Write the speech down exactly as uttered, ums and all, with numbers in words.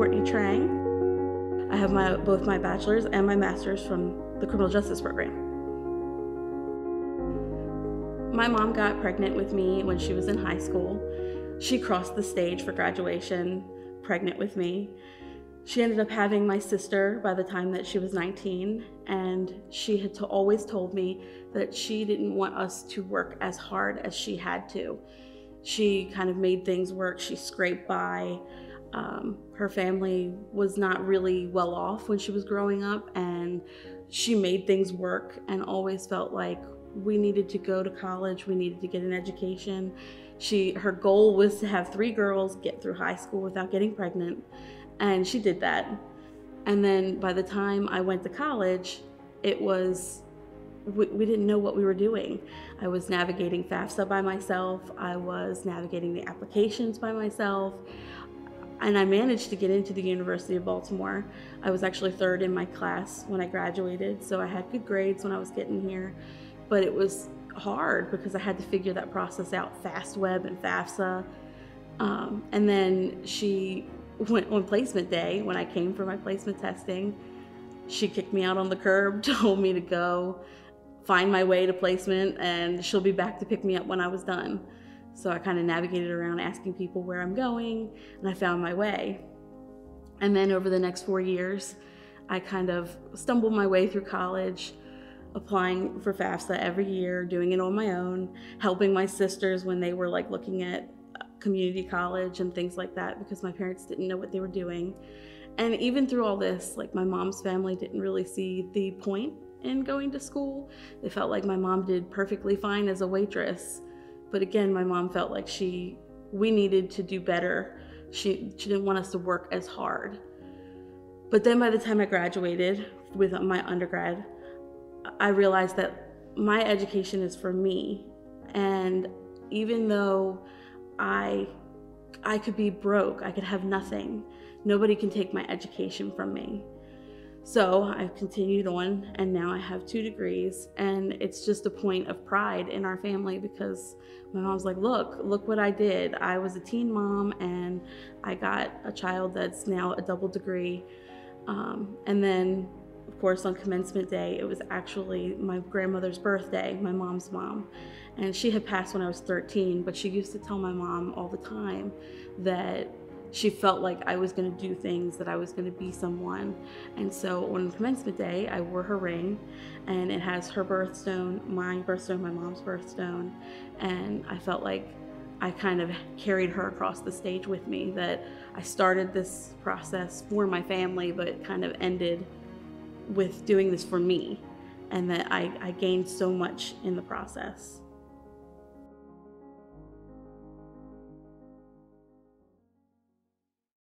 Courtney Trang. I have my, both my bachelor's and my master's from the criminal justice program. My mom got pregnant with me when she was in high school. She crossed the stage for graduation, pregnant with me. She ended up having my sister by the time that she was nineteen, and she had to always told me that she didn't want us to work as hard as she had to. She kind of made things work. She scraped by. Um, her family was not really well off when she was growing up, and she made things work and always felt like we needed to go to college, we needed to get an education. She, her goal was to have three girls get through high school without getting pregnant. And she did that. And then by the time I went to college, it was, we, we didn't know what we were doing. I was navigating FAFSA by myself. I was navigating the applications by myself. And I managed to get into the University of Baltimore. I was actually third in my class when I graduated. So I had good grades when I was getting here, but it was hard because I had to figure that process out, FastWeb and FAFSA. Um, and then she, When, on placement day, when I came for my placement testing, she kicked me out on the curb, told me to go find my way to placement, and she'll be back to pick me up when I was done. So I kind of navigated around asking people where I'm going, and I found my way. And then over the next four years, I kind of stumbled my way through college, applying for FAFSA every year, doing it on my own, helping my sisters when they were like looking at community college and things like that, because my parents didn't know what they were doing. And even through all this, like, my mom's family didn't really see the point in going to school. They felt like my mom did perfectly fine as a waitress, but again, my mom felt like she we needed to do better. She, she didn't want us to work as hard. But then by the time I graduated with my undergrad, I realized that my education is for me. And even though I, I could be broke, I could have nothing, nobody can take my education from me. So I've continued on, and now I have two degrees, and it's just a point of pride in our family because my mom's like, look, look what I did. I was a teen mom, and I got a child that's now a double degree. Um, and then, of course, on commencement day, it was actually my grandmother's birthday, my mom's mom. And she had passed when I was thirteen, but she used to tell my mom all the time that she felt like I was gonna do things, that I was gonna be someone. And so on commencement day, I wore her ring, and it has her birthstone, my birthstone, my mom's birthstone. And I felt like I kind of carried her across the stage with me, that I started this process for my family, but it kind of ended with doing this for me, and that I, I gained so much in the process.